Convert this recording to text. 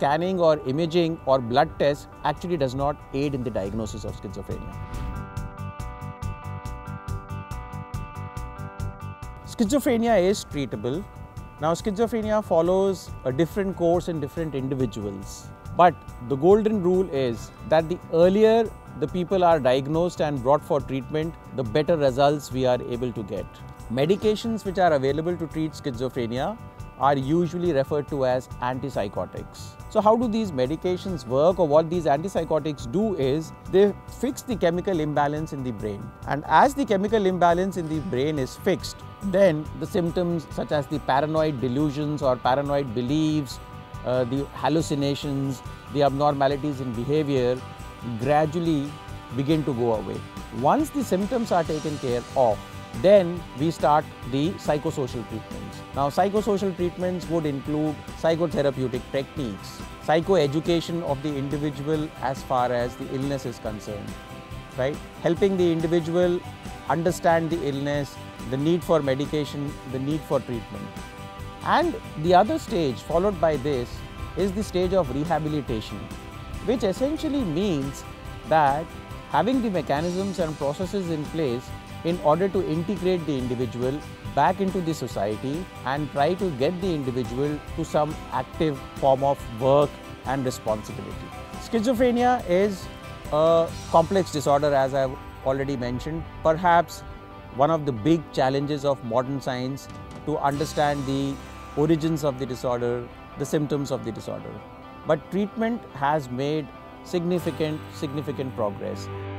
scanning or imaging or blood tests actually does not aid in the diagnosis of schizophrenia. Schizophrenia is treatable. Now, schizophrenia follows a different course in different individuals. But the golden rule is that the earlier the people are diagnosed and brought for treatment, the better results we are able to get. Medications which are available to treat schizophrenia are usually referred to as antipsychotics. So how do these medications work, or what these antipsychotics do is they fix the chemical imbalance in the brain. And as the chemical imbalance in the brain is fixed, then the symptoms such as the paranoid delusions or paranoid beliefs, the hallucinations, the abnormalities in behavior gradually begin to go away. Once the symptoms are taken care of, then we start the psychosocial treatments. Now, psychosocial treatments would include psychotherapeutic techniques, psychoeducation of the individual as far as the illness is concerned, right? Helping the individual understand the illness, the need for medication, the need for treatment. And the other stage followed by this is the stage of rehabilitation, which essentially means that having the mechanisms and processes in place in order to integrate the individual back into the society and try to get the individual to some active form of work and responsibility. Schizophrenia is a complex disorder, as I've already mentioned. Perhaps one of the big challenges of modern science to understand the origins of the disorder, the symptoms of the disorder. But treatment has made significant progress.